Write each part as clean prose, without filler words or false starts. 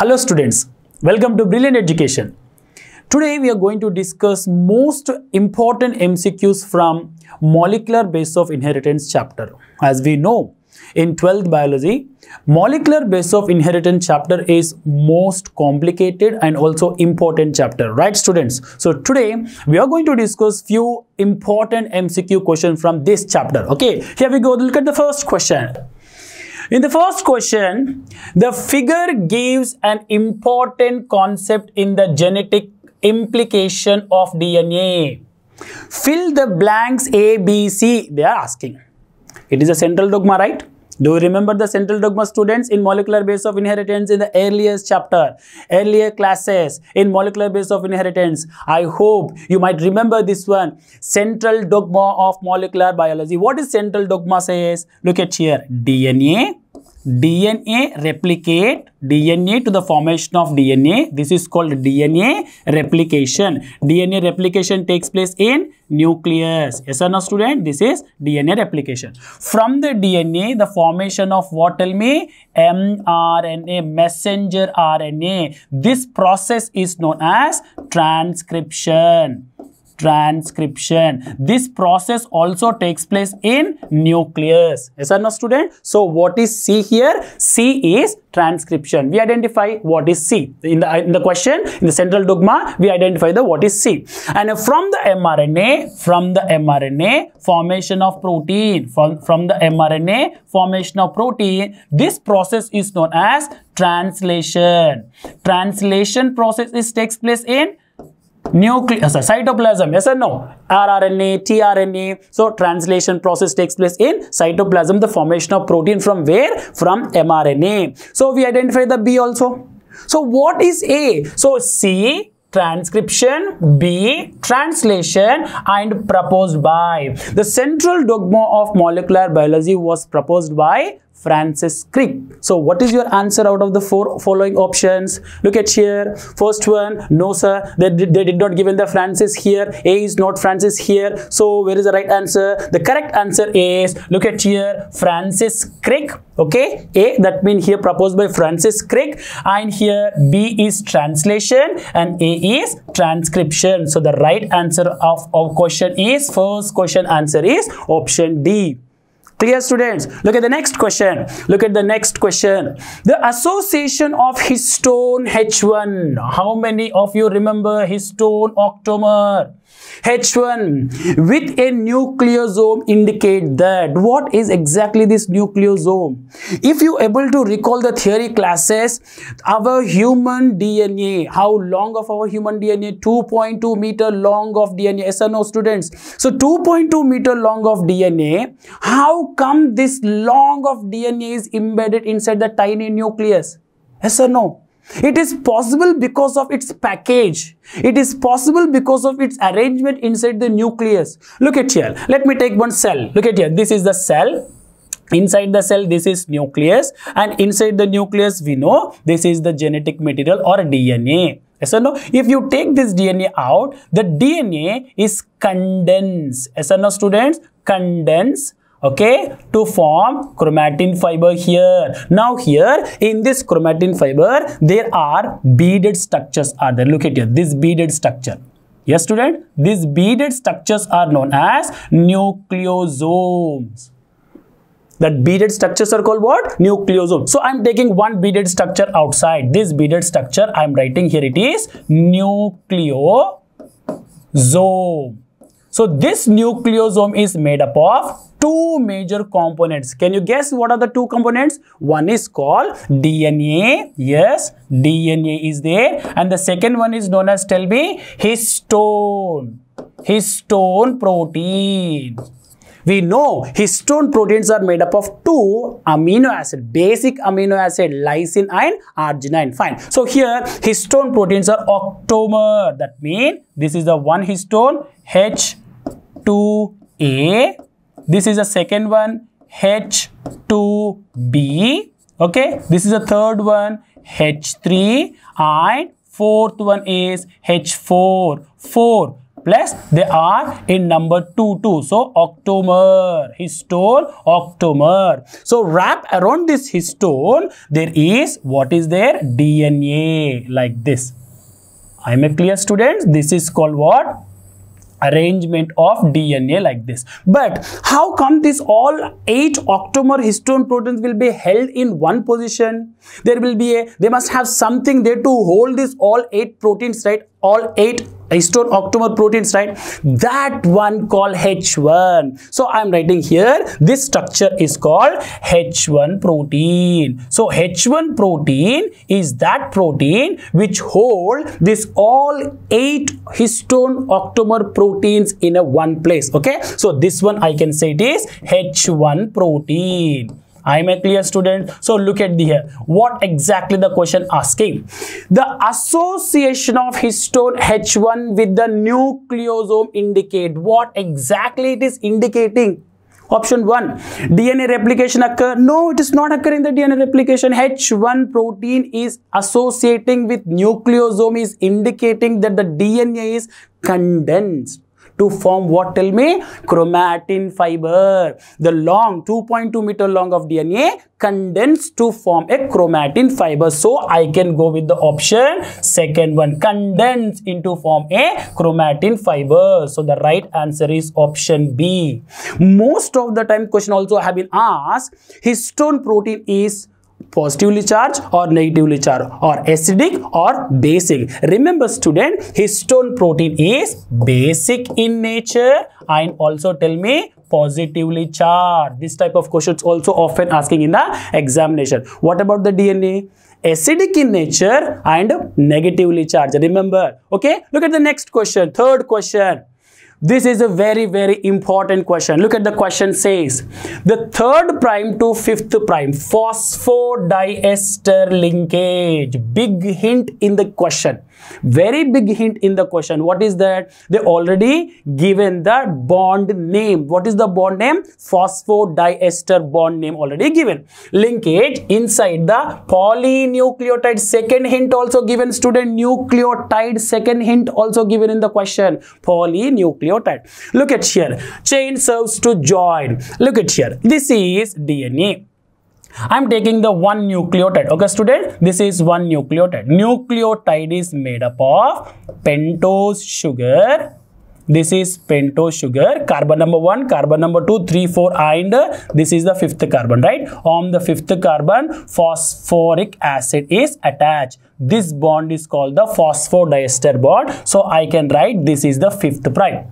Hello students, welcome to Brilliant Education. Today we are going to discuss most important MCQs from Molecular Base of Inheritance chapter. As we know, in 12th biology, Molecular Base of Inheritance chapter is most complicated and also important chapter, right students? So today we are going to discuss few important MCQ questions from this chapter. Okay, here we go. Look at the first question. In the first question, the figure gives an important concept in the genetic implication of DNA. Fill the blanks A, B, C, they are asking. It is a central dogma, right? Do you remember the central dogma students in Molecular Base of Inheritance in the earliest chapter, earlier classes in Molecular Base of Inheritance? I hope you might remember this one. Central dogma of molecular biology. What is central dogma says? Look at here. DNA replicate, DNA to the formation of DNA. This is called DNA replication. DNA replication takes place in nucleus. Yes or no student? This is DNA replication. From the DNA, the formation of what, tell me? mRNA, messenger RNA. This process is known as transcription. This process also takes place in nucleus. Yes or no student? So what is C here? C is transcription. We identify what is C. In the question, in the central dogma, we identify the what is C. And from the mRNA, formation of protein. From the mRNA, formation of protein, this process is known as translation. Translation process takes place in nucleus, cytoplasm, yes or no? rRNA, tRNA. So translation process takes place in cytoplasm, the formation of protein from where? From mRNA. So we identify the B also. So what is A? So C, transcription, B, translation, and proposed by. The central dogma of molecular biology was proposed by Francis Crick. So what is your answer out of the four following options? Look at here. First one, no sir, they did not given the Francis here. A is not Francis here. So where is the right answer? The correct answer is, look at here, Francis Crick. Okay, A, that means here proposed by Francis Crick, and here B is translation and A is transcription. So the right answer of our question is, first question answer is option D. Clear students? Look at the next question. The association of histone H1. How many of you remember histone octamer? H1 with a nucleosome indicate that. What is exactly this nucleosome? If you able to recall the theory classes, our human DNA, how long of our human DNA? 2.2 meter long of DNA. Yes or no students? So 2.2 meter long of DNA. How come this long of DNA is embedded inside the tiny nucleus? Yes or no? It is possible because of its package. It is possible because of its arrangement inside the nucleus. Look at here. Let me take one cell. Look at here. This is the cell. Inside the cell, this is nucleus. And inside the nucleus, we know this is the genetic material or DNA. Yes or no? If you take this DNA out, the DNA is condensed. Yes or no, students? Condensed. Okay, to form chromatin fiber here. Now here in this chromatin fiber, there are beaded structures are there. Look at here, this beaded structure. Yes student, these beaded structures are known as nucleosomes. That beaded structures are called what? Nucleosome. So I'm taking one beaded structure outside. This beaded structure I'm writing here, it is nucleosome. So this nucleosome is made up of two major components. Can you guess what are the two components? One is called DNA. Yes, DNA is there. And the second one is known as, tell me, histone. Histone protein. We know histone proteins are made up of two amino acid, basic amino acid, lysine and arginine. Fine. So here histone proteins are octamer. That means this is the one histone, H2A. This is the second one, H2B. Okay, this is the third one, H3, and fourth one is H4. Four plus they are in number 2 2. So octomer, histone, octomer. So wrap around this histone there is, what is there, DNA, like this. I am a clear students? This is called what? Arrangement of DNA, like this. But how come this all 8 octomer histone protons will be held in one position? There will be a, they must have something there to hold this all 8 proteins, right? All 8 histone octomer proteins, right? That one called H1. So I am writing here, this structure is called H1 protein. So H1 protein is that protein which hold this all 8 histone octomer proteins in a one place. Okay, so this one I can say it is H1 protein. I am a clear student. So look at the here. What exactly the question asking? The association of histone H1 with the nucleosome indicate. What exactly it is indicating? Option 1, DNA replication occur. No, it is not occurring the DNA replication. H1 protein is associating with nucleosome, is indicating that the DNA is condensed to form what, tell me? Chromatin fiber. The long 2.2 meter long of DNA condensed to form a chromatin fiber. So I can go with the option second one, condensed into form a chromatin fiber. So the right answer is option B. Most of the time question also have been asked, histone protein is positively charged or negatively charged, or acidic or basic. Remember student, histone protein is basic in nature and also tell me positively charged. This type of questions also often asking in the examination. What about the DNA? Acidic in nature and negatively charged. Remember, okay? Look at the next question, third question. This is a very, very important question. Look at the question says, the 3rd prime to 5th prime phosphodiester linkage. Big hint in the question. Very big hint in the question. What is that? They already given the bond name. What is the bond name? Phosphodiester bond name already given. Linkage inside the polynucleotide. Second hint also given student, nucleotide. Second hint also given in the question, polynucleotide. Look at here, chain serves to join. Look at here, this is DNA. I'm taking the one nucleotide. Okay student, this is one nucleotide. Nucleotide is made up of pentose sugar. This is pentose sugar, carbon number 1, carbon number 2, 3, 4 and this is the 5th carbon, right? On the 5th carbon, phosphoric acid is attached. This bond is called the phosphodiester bond. So I can write this is the 5th prime.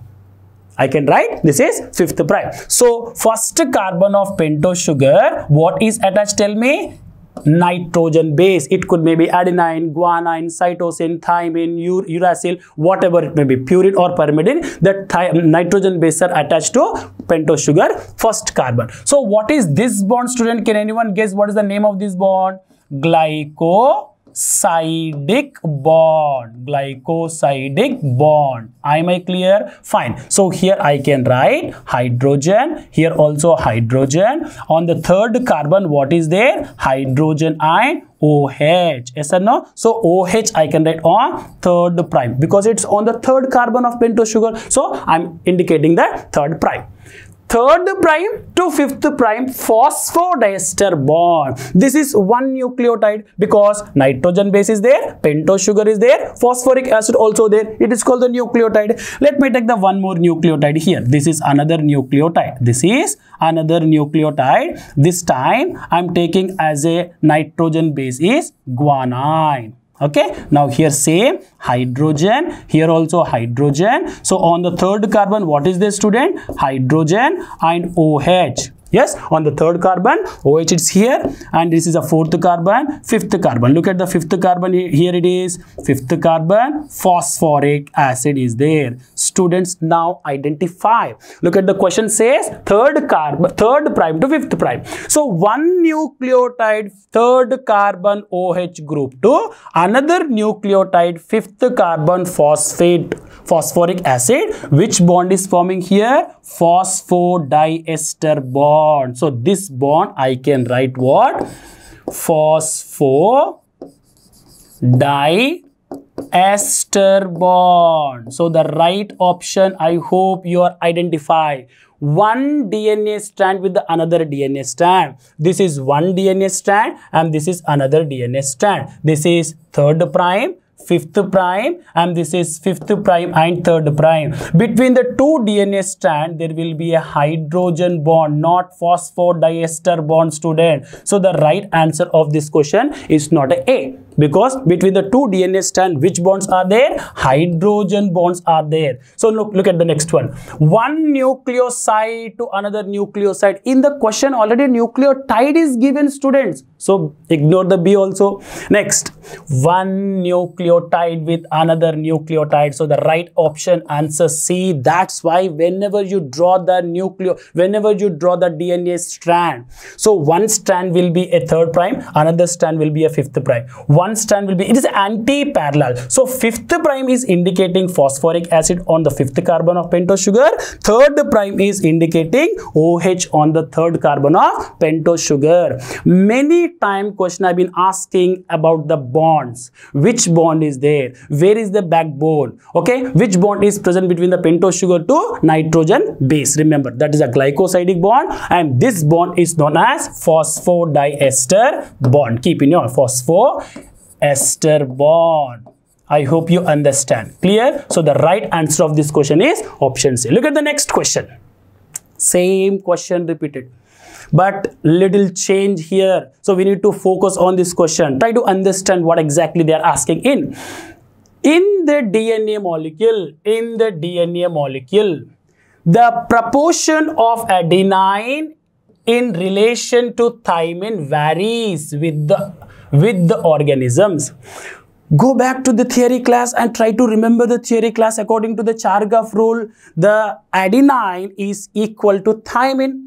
I can write this is 5th prime. So first carbon of pentose sugar, what is attached, tell me? Nitrogen base. It could maybe adenine, guanine, cytosine, thymine, uracil, whatever it may be, purine or pyrimidine. That nitrogen base are attached to pentose sugar, first carbon. So what is this bond student? Can anyone guess what is the name of this bond? Glycosidic bond. Glycosidic bond. Am I clear? Fine. So here I can write hydrogen. Here also hydrogen. On the 3rd carbon, what is there? Hydrogen and OH. Yes or no? So OH I can write on 3rd prime because it's on the 3rd carbon of pentose sugar. So I'm indicating the 3rd prime. 3rd prime to 5th prime phosphodiester bond. This is one nucleotide because nitrogen base is there, pentose sugar is there, phosphoric acid also there. It is called the nucleotide. Let me take the one more nucleotide here. This is another nucleotide. This is another nucleotide. This time I am taking as a nitrogen base is guanine. Okay, now here same hydrogen, here also hydrogen. So on the 3rd carbon, what is this student? Hydrogen and OH. Yes, on the 3rd carbon, OH is here, and this is a 4th carbon, 5th carbon. Look at the 5th carbon, here it is, 5th carbon, phosphoric acid is there. Students now identify. Look at the question says, 3rd prime to 5th prime. So one nucleotide, 3rd carbon OH group to another nucleotide, 5th carbon phosphoric acid. Which bond is forming here? Phosphodiester bond. So this bond I can write what? Phosphodiester ester bond. So the right option, I hope you are identified. One DNA strand with the another DNA strand. This is one DNA strand and this is another DNA strand. This is third prime, fifth prime, and this is fifth prime and third prime. Between the two DNA strand, there will be a hydrogen bond, not phosphodiester bond, student. So the right answer of this question is not a A, because between the two DNA strand, which bonds are there? Hydrogen bonds are there. So look at the next one. One nucleoside to another nucleoside. In the question already nucleotide is given, students. So ignore the B also. Next, one nucleotide with another nucleotide. So the right option, answer C. That's why whenever you draw the DNA strand, so one strand will be a third prime, another strand will be a fifth prime. One strand will be, it is anti-parallel. So fifth prime is indicating phosphoric acid on the fifth carbon of pentose sugar. Third prime is indicating OH on the third carbon of pentose sugar. Many times question I've been asking about the bonds. Which bond is there? Where is the backbone? Okay, which bond is present between the pentose sugar to nitrogen base? Remember, that is a glycosidic bond, and this bond is known as phosphodiester bond. Keep in your phosphodiester bond. I hope you understand. Clear? So the right answer of this question is option C. Look at the next question. Same question repeated, but little change here. So we need to focus on this question. Try to understand what exactly they are asking in. In the DNA molecule, the proportion of adenine in relation to thymine varies with the organisms. Go back to the theory class and try to remember the theory class. According to the Chargaff rule, the adenine is equal to thymine.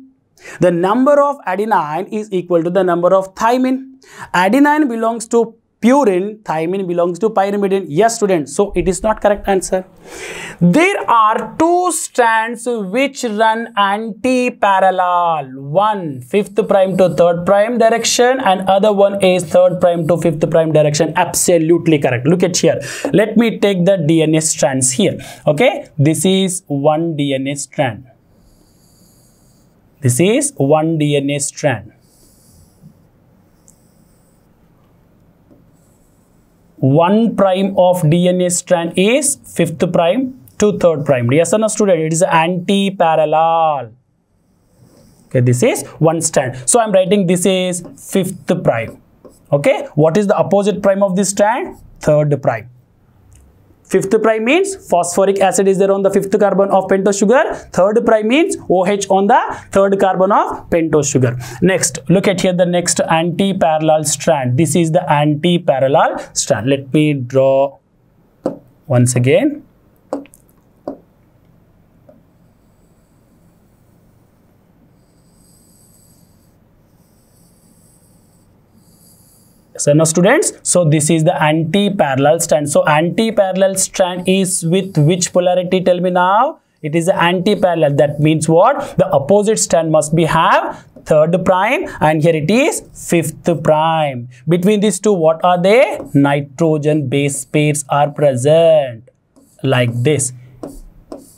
The number of adenine is equal to the number of thymine. Adenine belongs to purine, thymine belongs to pyrimidine. Yes, students. So it is not correct answer. There are two strands which run anti-parallel. One, fifth prime to third prime direction, and other one is third prime to fifth prime direction. Absolutely correct. Look at here. Let me take the DNA strands here. Okay. This is one DNA strand. This is one DNA strand. One prime of DNA strand is fifth prime to third prime. Yes or no, student? It is anti-parallel. Okay, this is one strand. So I'm writing this is fifth prime. Okay, what is the opposite prime of this strand? Third prime. Fifth prime means phosphoric acid is there on the fifth carbon of pentose sugar. Third prime means OH on the third carbon of pentose sugar. Next, look at here the next anti-parallel strand. This is the anti-parallel strand. Let me draw once again. So now students, so this is the anti-parallel strand. So anti-parallel strand is with which polarity? Tell me now. It is anti-parallel. That means what? The opposite strand must be have third prime, and here it is fifth prime. Between these two, what are they? Nitrogen base pairs are present. Like this.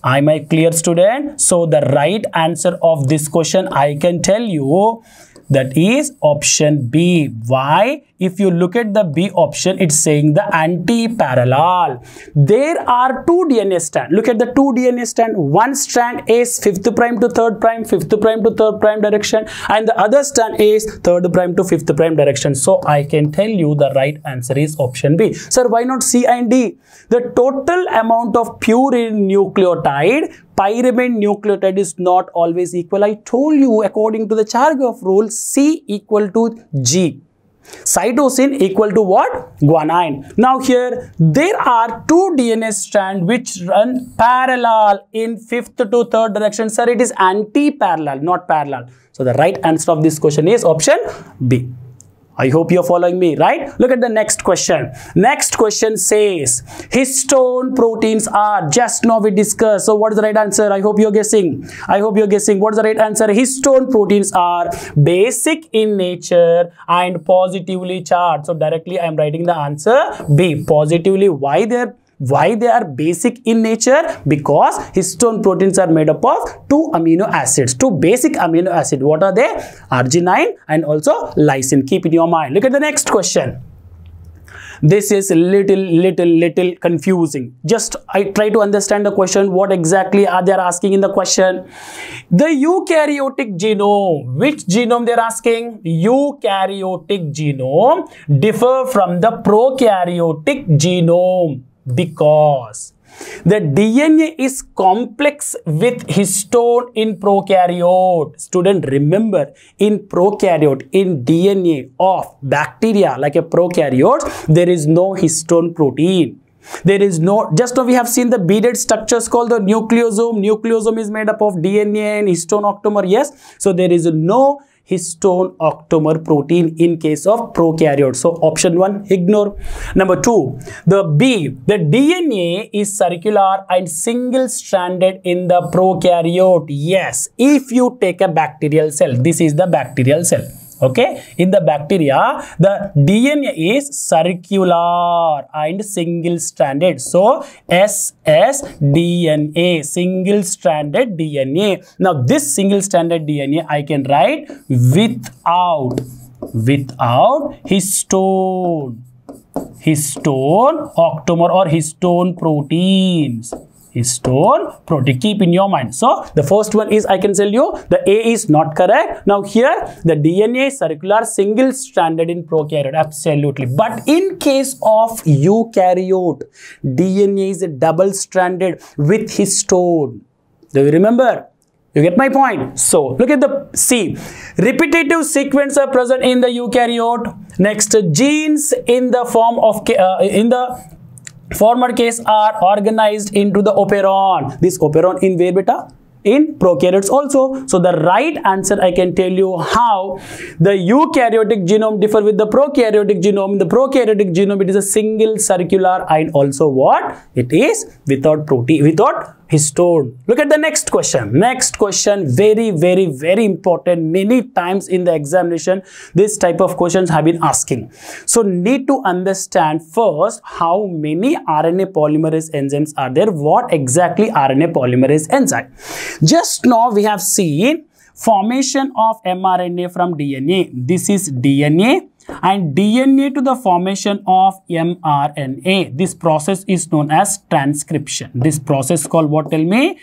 Am I clear, student? So the right answer of this question, I can tell you, that is option B. Why? If you look at the B option, it's saying the anti-parallel. There are two DNA strands. Look at the two DNA strands. One strand is fifth prime to third prime, fifth prime to third prime direction, and the other strand is third prime to fifth prime direction. So I can tell you the right answer is option B. Sir, why not C and D? The total amount of purine nucleotide, pyrimidine nucleotide is not always equal. I told you, according to the Chargaff rule, C equal to G. Cytosine equal to what? Guanine. Now here, there are two DNA strands which run parallel in fifth to third direction. Sir, it is anti-parallel, not parallel. So the right answer of this question is option B. I hope you're following me, right? Look at the next question. Next question says, histone proteins are, just now we discussed. So what is the right answer? I hope you're guessing. I hope you're guessing. What is the right answer? Histone proteins are basic in nature and positively charged. So directly I am writing the answer B, positively. Why they are basic in nature? Because histone proteins are made up of two amino acids, two basic amino acids. What are they? Arginine and also lysine. Keep in your mind. Look at the next question. This is little confusing. Just I try to understand the question. What exactly are they asking in the question? The eukaryotic genome. Which genome they are asking? Eukaryotic genome differ from the prokaryotic genome, because the DNA is complex with histone in prokaryote. Student, remember, in prokaryote, in DNA of bacteria like a prokaryote, there is no histone protein. There is no, just now we have seen the beaded structures called the nucleosome. Nucleosome is made up of DNA and histone octamer, yes. So there is no histone octamer protein in case of prokaryotes. So option 1, ignore. Number 2, the B, the DNA is circular and single-stranded in the prokaryote. Yes, if you take a bacterial cell, this is the bacterial cell. Okay, in the bacteria, the DNA is circular and single-stranded. So, ssDNA, single-stranded DNA. Now, this single-stranded DNA I can write without histone octamer or histone proteins. Histone protein. Keep in your mind. So, the first one is, I can tell you, the A is not correct. Now, here, the DNA is circular, single-stranded in prokaryote. Absolutely. But in case of eukaryote, DNA is double-stranded with histone. Do you remember? You get my point? So, look at the C. Repetitive sequences are present in the eukaryote. Next, genes in the form of, former case are organized into the operon. This operon in where, beta? In prokaryotes also. So the right answer I can tell you how the eukaryotic genome differ with the prokaryotic genome. In the prokaryotic genome, it is a single circular and also what? It is without protein, without histone. Look at the next question. Next question, very important. Many times in the examination, this type of questions have been asking. So need to understand first how many RNA polymerase enzymes are there. What exactly RNA polymerase enzyme? Just now we have seen formation of mRNA from DNA. This is DNA, and DNA to the formation of mRNA. This process is known as transcription. This process called what, tell me?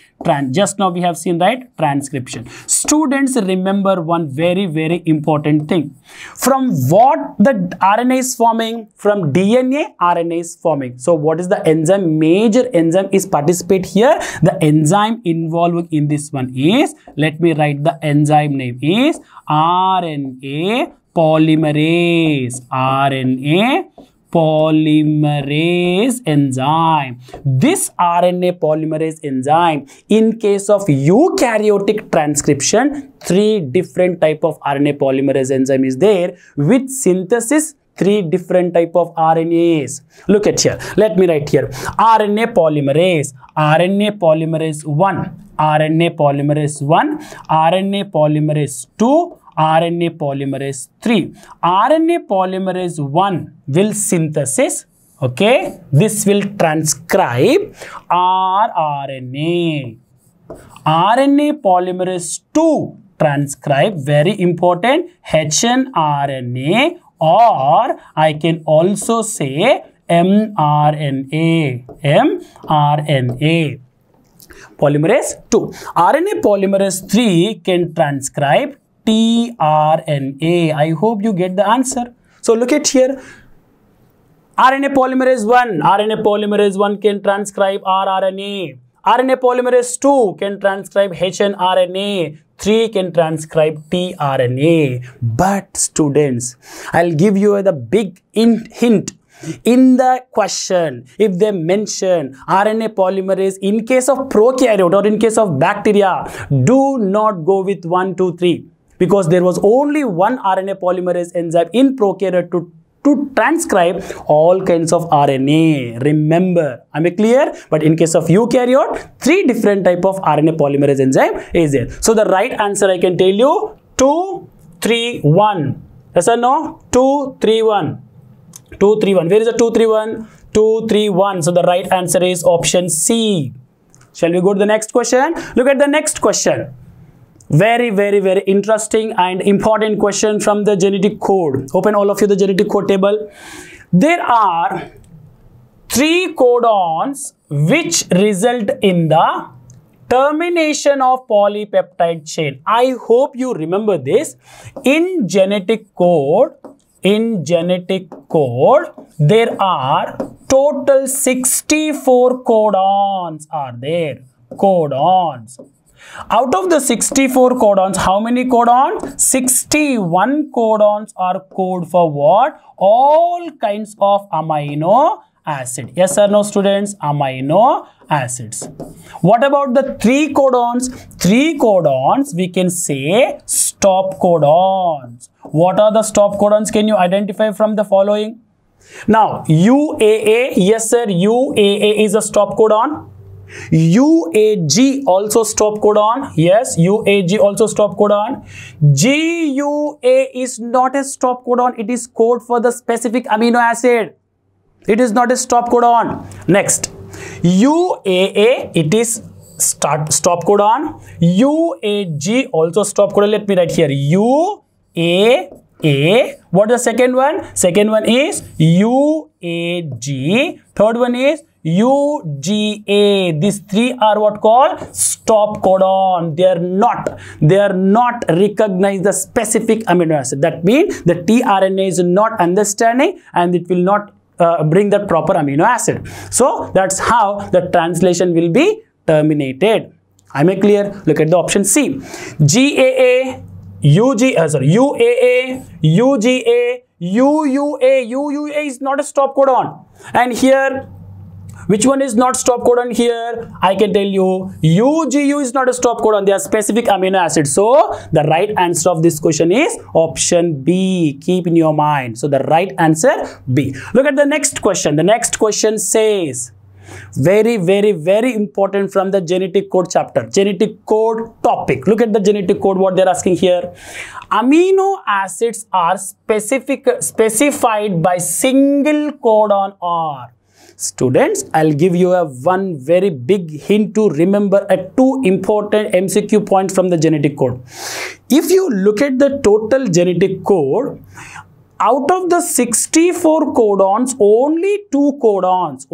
Just now we have seen, right? Transcription. Students, remember one very important thing. From what the RNA is forming? From DNA, RNA is forming. So what is the enzyme? Major enzyme is participate here. The enzyme involved in this one is, let me write the enzyme name, is RNA polymerase. RNA polymerase enzyme. This RNA polymerase enzyme, in case of eukaryotic transcription, 3 different type of RNA polymerase enzyme is there. With synthesis, 3 different type of RNAs. Look at here. Let me write here. RNA polymerase 1, RNA polymerase 1, RNA polymerase 2, RNA polymerase 3. RNA polymerase 1 will synthesis, okay? This will transcribe rRNA. RNA polymerase 2 transcribe, very important, hnRNA, or I can also say mRNA, mRNA. Polymerase 2. RNA polymerase 3 can transcribe tRNA. I hope you get the answer. So look at here. RNA polymerase 1 can transcribe rRNA. RNA polymerase 2 can transcribe hnRNA. 3 can transcribe tRNA. But students, I'll give you the big hint. In the question, if they mention RNA polymerase in case of prokaryote or in case of bacteria, do not go with 1, 2, 3. because there was only one RNA polymerase enzyme in prokaryote to transcribe all kinds of RNA. Remember, am I clear? But in case of eukaryote, three different type of RNA polymerase enzyme is there. So the right answer I can tell you, 2, 3, 1. Yes or no? 2, 3, 1. 2, 3, 1. Where is the 2, 3, 1? 2, 3, 1. So the right answer is option C. Shall we go to the next question? Look at the next question. Very, very, very interesting and important question from the genetic code. Open all of you the genetic code table. There are three codons which result in the termination of polypeptide chain. I hope you remember this. In genetic code, there are total 64 codons are there. Codons. Out of the 64 codons, how many codons? 61 codons are code for what? All kinds of amino acid. Yes or no, students? Amino acids. What about the three codons? Three codons, we can say stop codons. What are the stop codons? Can you identify from the following? Now, UAA, yes sir, UAA is a stop codon. UAG also stop codon. Yes, UAG also stop codon. GUA is not a stop codon. It is code for the specific amino acid. It is not a stop codon. Next, UAA, it is stop codon. UAG also stop codon. Let me write here. UAA. What is the second one? Second one is UAG. Third one is UGA. These three are what called stop codon. They are not recognize the specific amino acid. That means the tRNA is not understanding and it will not bring the proper amino acid. So that's how the translation will be terminated. Am I clear? Look at the option C. GAA, UAA, UGA, UUA. UUA is not a stop codon. And here, which one is not stop codon here? I can tell you, UGU is not a stop codon. They are specific amino acids. So, the right answer of this question is option B. Keep in your mind. So, the right answer B. Look at the next question. The next question says, very, very, very important from the genetic code chapter. Genetic code topic. Look at the genetic code, what they're asking here. Amino acids are specified by single codon R. Students, I'll give you a one very big hint to remember at two important MCQ points from the genetic code. If you look at the total genetic code, out of the 64 codons, only two codons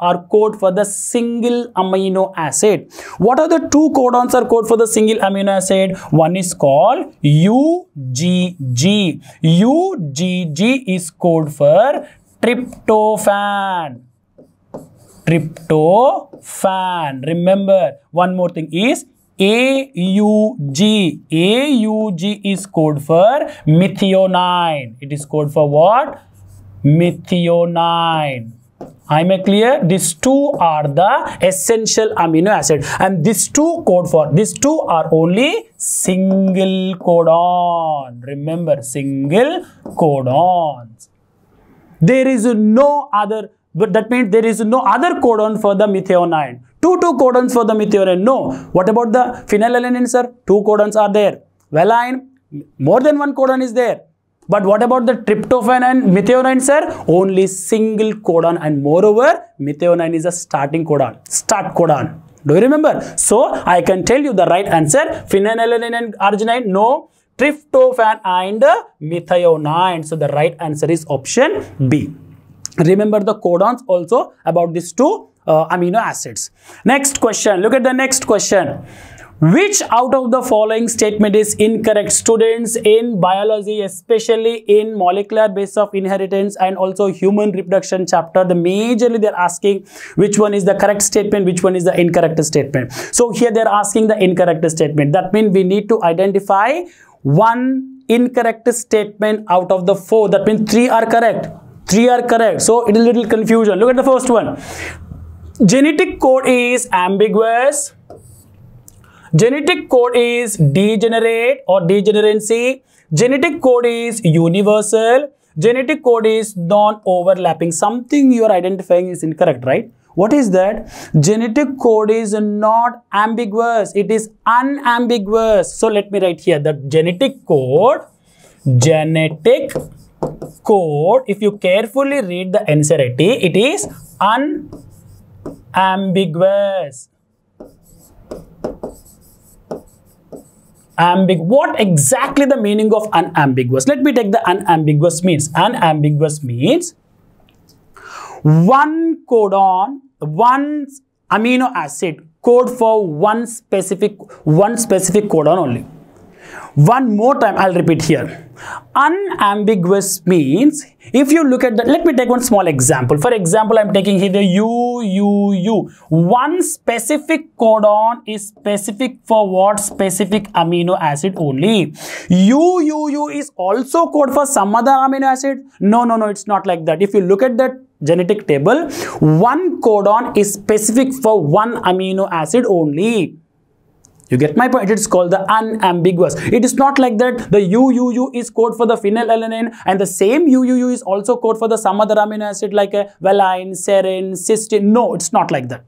are code for the single amino acid. What are the two codons are code for the single amino acid? One is called UGG. UGG is code for tryptophan. Tryptophan. Remember, one more thing is AUG. AUG is code for methionine. It is code for what? Methionine. Am I clear? These two are the essential amino acid, and these two are only single codon. Remember, single codons. There is no other. But that means there is no other codon for the methionine. Two codons for the methionine. No. What about the phenylalanine, sir? Two codons are there. Valine, more than one codon is there. But what about the tryptophan and methionine, sir? Only single codon, and moreover, methionine is a starting codon. Start codon. Do you remember? So, I can tell you the right answer. Phenylalanine and arginine, no. Tryptophan and methionine. So, the right answer is option B. Remember the codons also about these two amino acids. Next question. Look at the next question. Which out of the following statement is incorrect? Students, in biology, especially in molecular basis of inheritance and also human reproduction chapter, majorly they're asking which one is the correct statement, which one is the incorrect statement. So here they're asking the incorrect statement. That means we need to identify one incorrect statement out of the four. That means three are correct. Three are correct. So, it is a little confusion. Look at the first one. Genetic code is ambiguous. Genetic code is degenerate or degeneracy. Genetic code is universal. Genetic code is non-overlapping. Something you are identifying is incorrect, right? What is that? Genetic code is not ambiguous. It is unambiguous. So let me write here the genetic code. If you carefully read the anxiety, it is unambiguous. What exactly the meaning of unambiguous? Let me take the unambiguous means. Unambiguous means one codon, one amino acid code for one specific codon only. One more time, I'll repeat here. Unambiguous means, if you look at the, let me take one small example. For example, I'm taking here the U. One specific codon is specific for what? Specific amino acid only. U is also code for some other amino acid? No, it's not like that. If you look at that genetic table, one codon is specific for one amino acid only. You get my point? It's called the unambiguous. It is not like that the UUU is code for the phenylalanine and the same UUU is also code for the some other amino acid like a valine, serine, cysteine. No, it's not like that.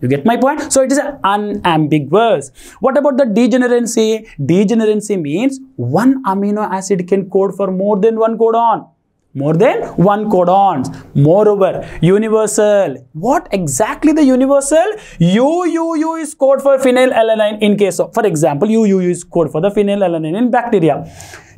You get my point? So it is unambiguous. What about the degeneracy? Degeneracy means one amino acid can code for more than one codon. Moreover, universal. What exactly the universal? UUU is code for phenylalanine in case of, for example, UUU is code for the phenylalanine in bacteria.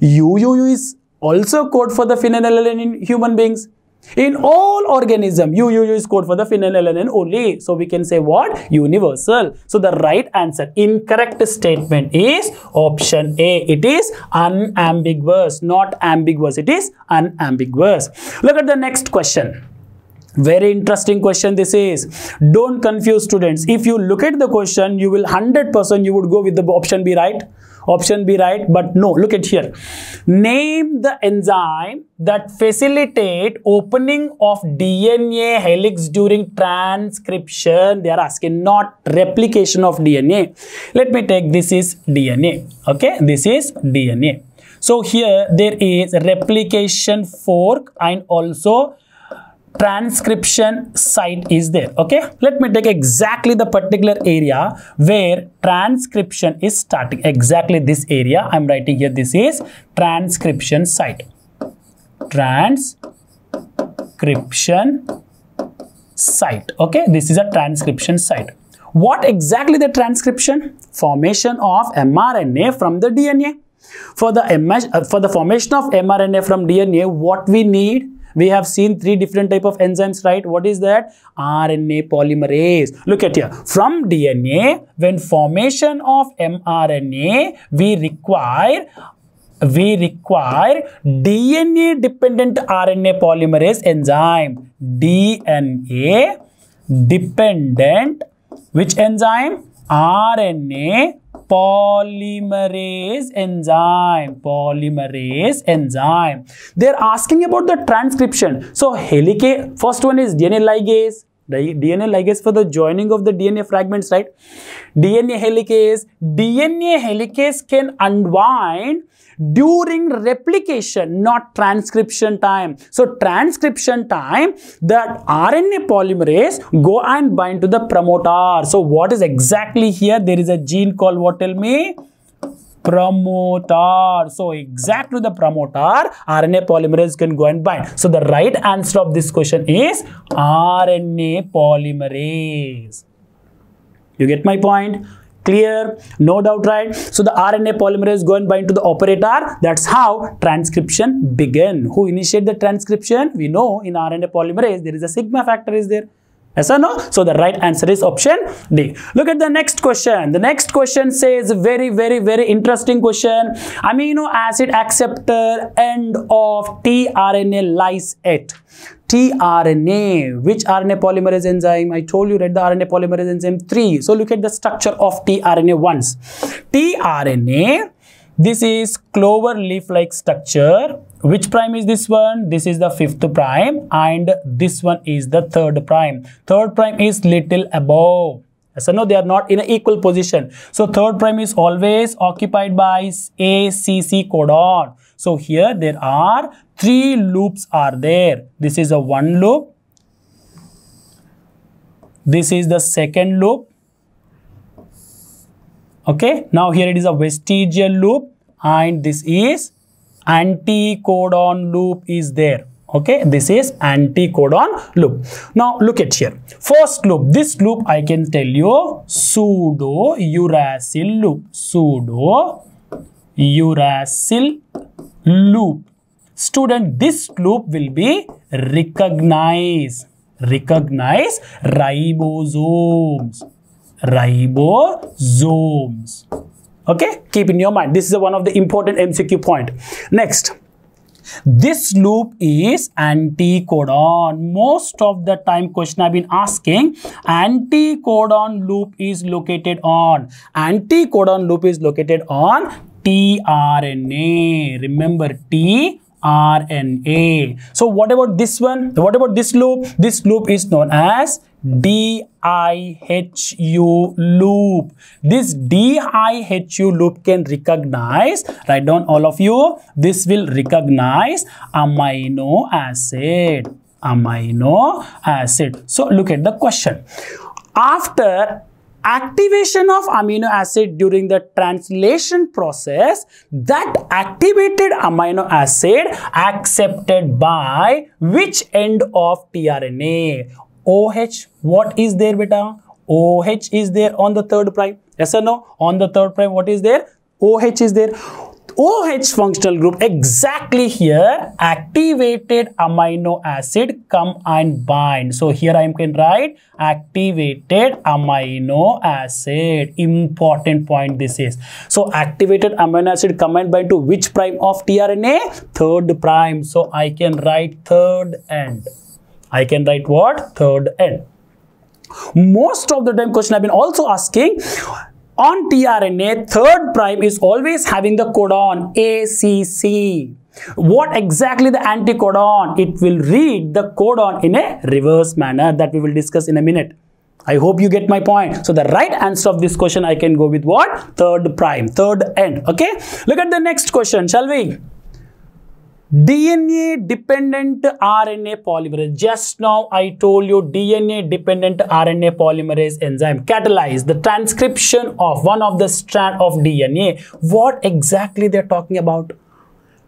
UUU is also code for the phenylalanine in human beings. In all organism, UUU is code for the phenylalanine only. So we can say what? Universal. So the right answer, incorrect statement is option A. It is unambiguous, not ambiguous. It is unambiguous. Look at the next question. Very interesting question this is. Don't confuse students. If you look at the question, you will 100% you would go with the option B, right? Option B, right? But no, look at here. Name the enzyme that facilitate opening of DNA helix during transcription. They are asking, not replication of DNA. Let me take this is DNA. Okay, this is DNA. So here there is replication fork and also transcription site is there. Okay, let me take exactly the particular area where transcription is starting. Exactly this area I'm writing here. This is transcription site. Transcription site. Okay, this is a transcription site. What exactly the transcription? Formation of mRNA from the DNA. For the formation of mRNA from DNA, what we need? We have seen three different type of enzymes, right? What is that? RNA polymerase. Look at here. From DNA, when formation of mRNA, we require DNA dependent RNA polymerase enzyme. DNA dependent, which enzyme? RNA polymerase enzyme. They're asking about the transcription. So helicase, first one is DNA ligase. DNA ligase for the joining of the DNA fragments, right? DNA helicase. DNA helicase can unwind during replication, not transcription time. So transcription time, that RNA polymerase go and bind to the promoter. So what is exactly here? There is a gene called, what, tell me? Promoter. So exactly the promoter, RNA polymerase can go and bind. So the right answer of this question is RNA polymerase. You get my point? Clear? No doubt, right? So the RNA polymerase go and bind to the operator. That's how transcription began. Who initiated the transcription? We know in RNA polymerase, there is a sigma factor is there. Yes or no? So the right answer is option D. Look at the next question. The next question says very, very interesting question. Amino acid acceptor end of tRNA lyse at. tRNA, which RNA polymerase enzyme? I told you, read the RNA polymerase enzyme 3. So look at the structure of tRNA once. tRNA, this is clover leaf-like structure. Which prime is this one? This is the 5th prime and this one is the 3rd prime. 3rd prime is little above. So no, they are not in an equal position. So third prime is always occupied by ACC codon. So here there are three loops are there. This is a one loop. This is the second loop. Okay, now here it is a vestigial loop and this is anticodon loop is there. Okay, this is anticodon loop. Now look at here. First loop, this loop I can tell you pseudo-uracil loop. Pseudo-uracil loop. Student, this loop will be recognize ribosomes. Okay, keep in your mind. This is one of the important MCQ point. Next. This loop is anticodon. Most of the time question I've been asking, anticodon loop is located on. Anticodon loop is located on tRNA. Remember tRNA. So what about this one? What about this loop? This loop is known as DIHU loop. This DIHU loop can recognize, write down all of you, this will recognize amino acid. So look at the question. After activation of amino acid during the translation process, that activated amino acid accepted by which end of tRNA? OH, what is there beta? OH is there on the third prime. Yes or no? On the third prime, what is there? OH is there. OH functional group exactly here, activated amino acid come and bind. So here I can write activated amino acid. Important point this is. So activated amino acid come and bind to which prime of tRNA? Third prime. So I can write third end. I can write what? Third end. Most of the time question I've been also asking, on tRNA, third prime is always having the codon ACC. What exactly the anticodon? It will read the codon in a reverse manner that we will discuss in a minute. I hope you get my point. So the right answer of this question I can go with what? Third prime, third end. Okay. Look at the next question, shall we? DNA-dependent RNA polymerase. Just now I told you DNA-dependent RNA polymerase enzyme catalyze the transcription of one of the strand of DNA. What exactly they are talking about?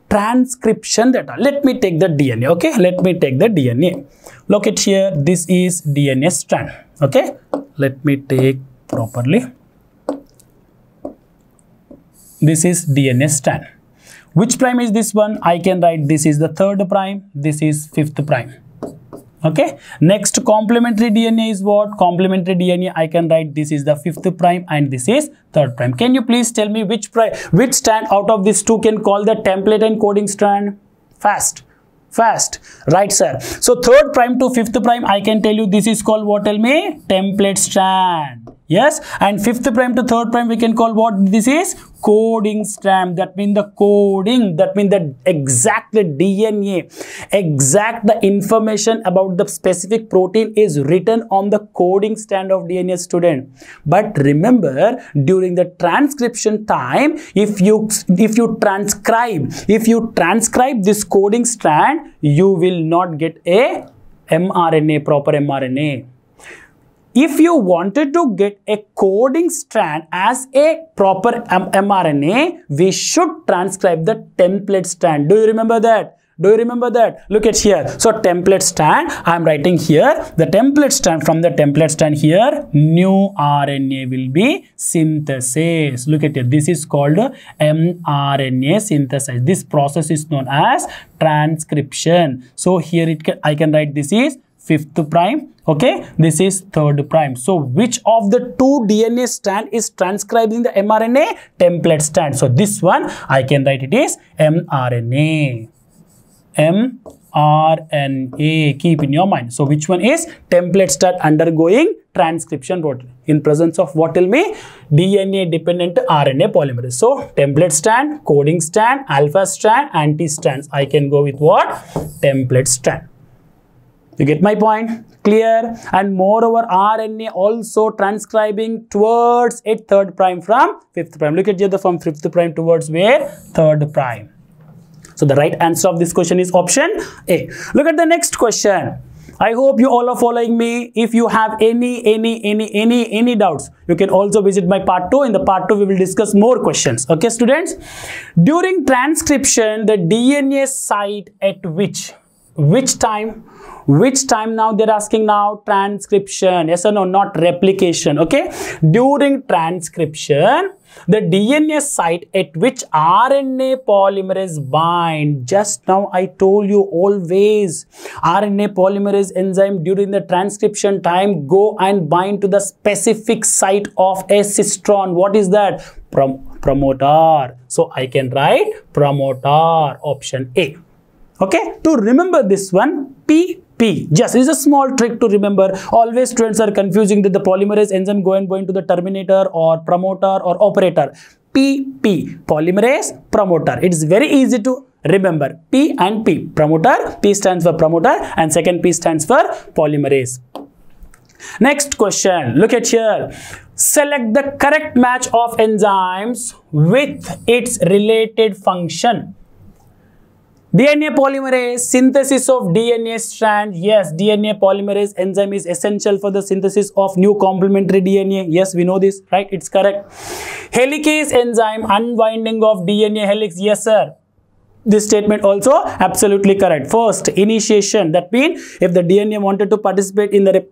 Transcription data. Let me take the DNA. Okay, let me take the DNA. Look at here. This is DNA strand. Okay, let me take properly. This is DNA strand. Which prime is this one? I can write this is the third prime, this is fifth prime. Okay. Next, complementary DNA is what? Complementary DNA, I can write this is the fifth prime and this is third prime. Can you please tell me which strand out of these two can call the template and coding strand? Fast. Right, sir. So third prime to fifth prime, I can tell you this is called what? Tell me, template strand. Yes, and fifth prime to third prime we can call what? This is coding strand. That means the coding, that means the exact DNA, exact the information about the specific protein is written on the coding strand of DNA, student. But remember, during the transcription time, if you transcribe this coding strand, you will not get a mRNA, proper mRNA. If you wanted to get a coding strand as a proper mRNA, we should transcribe the template strand. Do you remember that? Look at here. So template strand, I'm writing here. The template strand, from the template strand here, new RNA will be synthesized. Look at here. This is called mRNA synthesis. This process is known as transcription. So here I can write this is fifth prime. Okay, this is third prime. So which of the two DNA strand is transcribing the mRNA? Template strand. So this one I can write it is mRNA. mRNA, keep in your mind. So which one is template strand undergoing transcription in presence of what? Tell me, DNA dependent RNA polymerase. So template strand, coding strand, alpha strand, anti strands. I can go with what? Template strand. You get my point? Clear? And moreover, RNA also transcribing towards its 3rd prime from 5th prime. Look at the from 5th prime towards where? 3rd prime. So the right answer of this question is option A. Look at the next question. I hope you all are following me. If you have any doubts, you can also visit my part 2. In the part 2, we will discuss more questions. Okay, students? During transcription, the DNA site at which time? Which time now they're asking now? Transcription. Yes or no? Not replication. Okay? During transcription, the DNA site at which RNA polymerase bind. Just now I told you always RNA polymerase enzyme during the transcription time go and bind to the specific site of a cistron. What is that? Promoter. So I can write promoter, option A. Okay, to remember this one, P. Just is a small trick to remember. Always students are confusing that the polymerase enzyme going to the terminator or promoter or operator. P. Polymerase promoter. It's very easy to remember. P and P. Promoter. P stands for promoter and second P stands for polymerase. Next question. Look at here. Select the correct match of enzymes with its related function. DNA polymerase, synthesis of DNA strand. Yes, DNA polymerase enzyme is essential for the synthesis of new complementary DNA. Yes, we know this, right? It's correct. Helicase enzyme, unwinding of DNA helix. Yes, sir. This statement also absolutely correct. First, initiation. That means if the DNA wanted to participate in the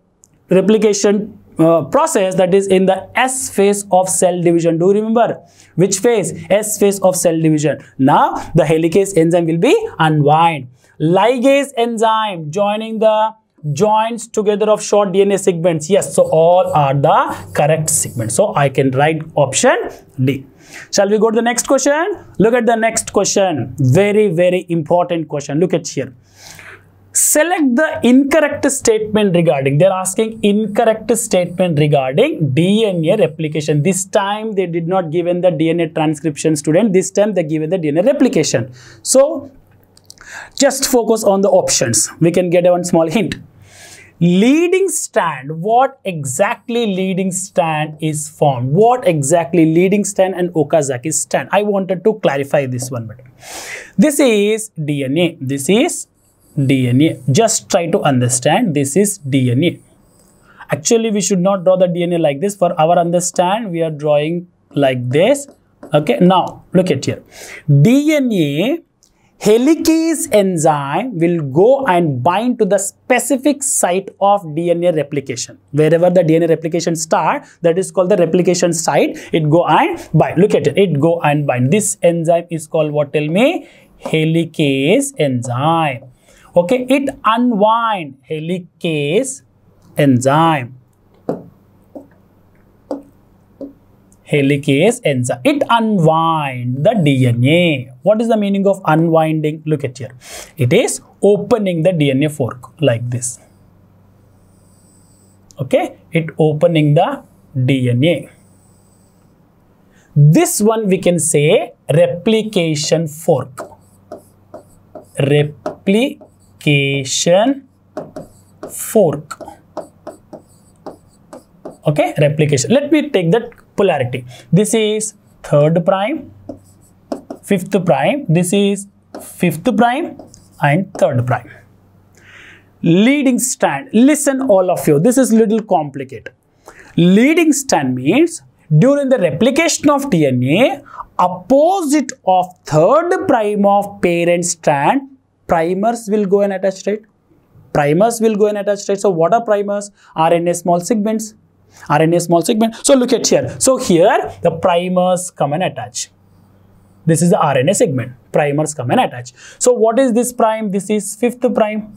replication process, that is in the S phase of cell division. Do you remember which phase? S phase of cell division. Now the helicase enzyme will be unwind. Ligase enzyme, joining the joins together of short DNA segments. Yes, so all are the correct segments. So I can write option D. Shall we go to the next question? Look at the next question. Very important question. Look at here. Select the incorrect statement regarding. They're asking incorrect statement regarding DNA replication. This time they did not given the DNA transcription, student. This time they given the DNA replication. So just focus on the options. We can get one small hint. Leading strand. What exactly leading strand is formed? What exactly leading strand and Okazaki strand? I wanted to clarify this one, but this is DNA. This is DNA. Just try to understand this is DNA. Actually, we should not draw the DNA like this. For our understand, we are drawing like this. Okay, now look at here. DNA helicase enzyme will go and bind to the specific site of DNA replication. Wherever the DNA replication starts, that is called the replication site. It go and bind. Look at it. It go and bind. This enzyme is called what? Tell me. Helicase enzyme. Okay, it unwind helicase enzyme. Helicase enzyme. It unwind the DNA. What is the meaning of unwinding? Look at here. It is opening the DNA fork like this. Okay, it opening the DNA. This one we can say replication fork. Replication fork. Okay, replication. Let me take that polarity. This is 3rd prime, 5th prime. This is 5th prime and 3rd prime. Leading strand. Listen, all of you. This is little complicated. Leading strand means during the replication of DNA, opposite of 3rd prime of parent strand, primers will go and attach, right? Primers will go and attach, right? So what are primers? RNA small segments. RNA small segment. So look at here. So here the primers come and attach. This is the RNA segment. Primers come and attach. So what is this prime? This is 5th prime.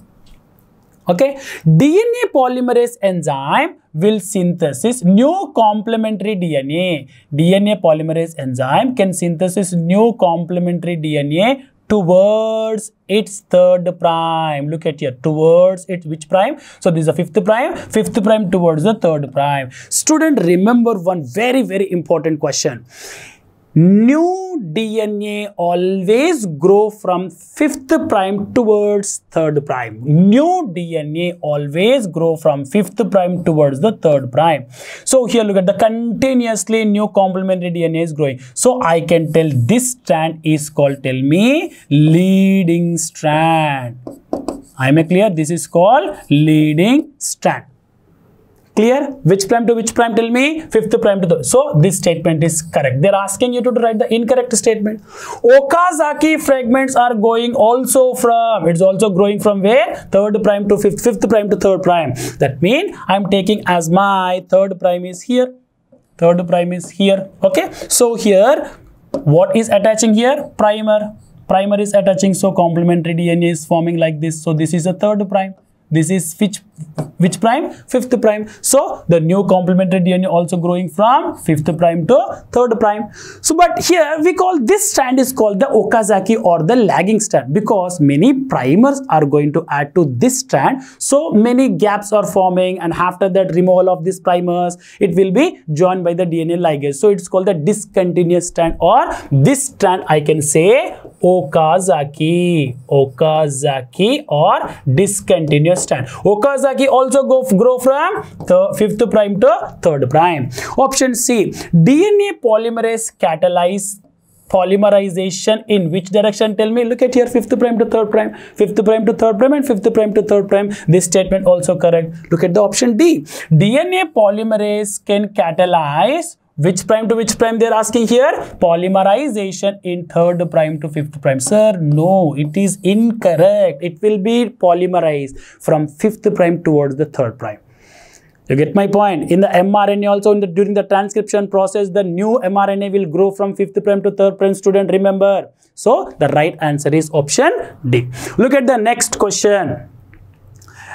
Okay. DNA polymerase enzyme will synthesize new complementary DNA. DNA polymerase enzyme can synthesize new complementary DNA towards its 3rd prime. Look at here. Towards its which prime? So this is the 5th prime. 5th prime towards the 3rd prime. Student, remember one very important question. New DNA always grow from 5th prime towards 3rd prime. New DNA always grow from 5th prime towards the 3rd prime. So here look at the continuously new complementary DNA is growing. So I can tell this strand is called, tell me, leading strand. I make clear, this is called leading strand. Clear? Which prime to which prime, tell me? 5th prime to the... So this statement is correct. They're asking you to write the incorrect statement. Okazaki fragments are going also from... It's also growing from where? 3rd prime to 5th, 5th prime to 3rd prime. That means I'm taking as my 3rd prime is here. 3rd prime is here. Okay. So here, what is attaching here? Primer. Primer is attaching. So complementary DNA is forming like this. So this is a 3rd prime. This is which prime? 5th prime. So the new complementary DNA also growing from 5th prime to 3rd prime. So but here we call this strand is called the Okazaki or the lagging strand because many primers are going to add to this strand. So many gaps are forming and after that removal of these primers, it will be joined by the DNA ligase. So it's called the discontinuous strand or this strand I can say Okazaki. Okazaki or discontinuous strand. Okazaki also grow from 5th prime to 3rd prime. Option C. DNA polymerase catalyze polymerization in which direction? Tell me, look at here, 5th prime to 3rd prime, 5th prime to 3rd prime and 5th prime to 3rd prime. This statement also correct. Look at the option D. DNA polymerase can catalyze which prime to which prime they are asking here? Polymerization in 3rd prime to 5th prime. Sir, no, it is incorrect. It will be polymerized from 5th prime towards the 3rd prime. You get my point. In the mRNA also, during the transcription process, the new mRNA will grow from 5th prime to 3rd prime, student, remember. So, the right answer is option D. Look at the next question.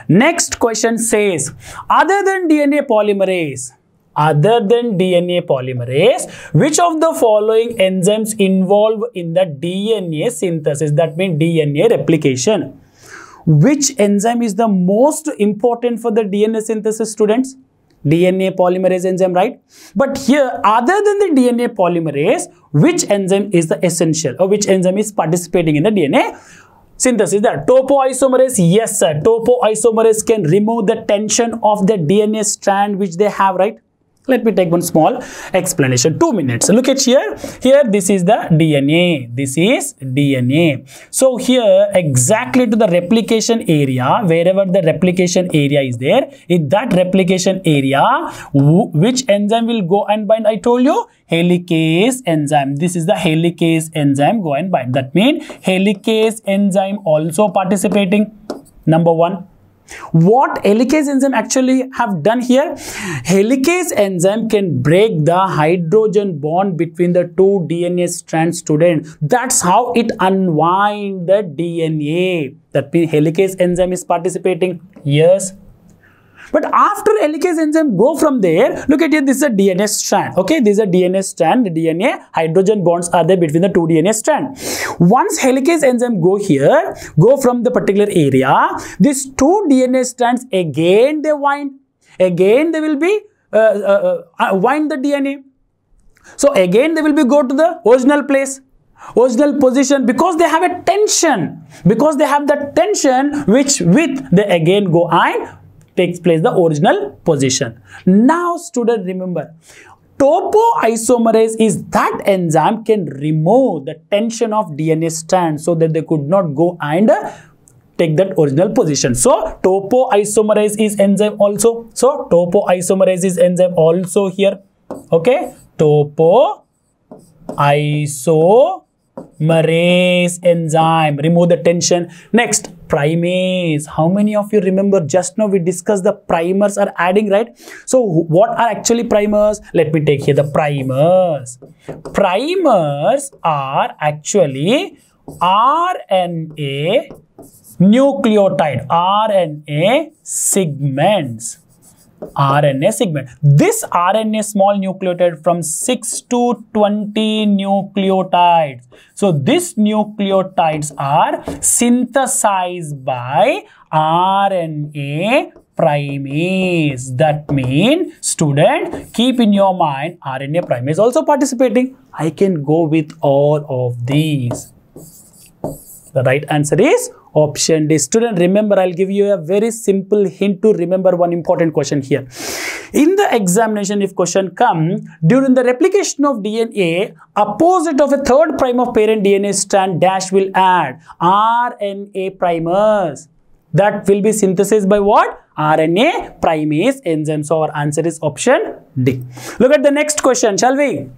Next question says, other than DNA polymerase, which of the following enzymes involve in the DNA synthesis? That means DNA replication. Which enzyme is the most important for the DNA synthesis, students? DNA polymerase enzyme, right? But here, other than the DNA polymerase, which enzyme is the essential or which enzyme is participating in the DNA synthesis? That topoisomerase, yes sir. Topoisomerase can remove the tension of the DNA strand which they have, right? Let me take one small explanation. 2 minutes. Look at here. Here, this is the DNA. This is DNA. So, here exactly to the replication area, wherever the replication area is there, in that replication area, which enzyme will go and bind? I told you, helicase enzyme. This is the helicase enzyme go and bind. That means helicase enzyme also participating. Number one. What helicase enzyme actually have done here? Helicase enzyme can break the hydrogen bond between the two DNA strands, student. That's how it unwind the DNA. That means helicase enzyme is participating. Yes. But after helicase enzyme go from there, look at here, this is a DNA strand. Okay, this is a DNA strand. The DNA hydrogen bonds are there between the two DNA strands. Once helicase enzyme go here, go from the particular area, these two DNA strands again they wind. Again they will be wind the DNA. So again they will be go to the original place. Original position because they have a tension. Because they have that tension which with they again go and takes place the original position. Now student remember, topoisomerase is that enzyme can remove the tension of DNA strand so that they could not go and take that original position. So topoisomerase is enzyme also. So topoisomerase is enzyme also here. Okay. Topoisomerase enzyme. Remove the tension. Next. Primase. How many of you remember just now we discussed the primers are adding, right? So what are actually primers? Let me take here the primers. Primers are actually RNA nucleotide, RNA segments. This RNA small nucleotide from 6 to 20 nucleotides. So these nucleotides are synthesized by RNA primase. That means, student, keep in your mind RNA primase also participating. I can go with all of these. The right answer is option D. Student, remember, I'll give you a very simple hint to remember one important question here. In the examination, if question comes, during the replication of DNA, opposite of a third prime of parent DNA strand dash will add RNA primers. That will be synthesized by what? RNA primase enzymes. So our answer is option D. Look at the next question, shall we?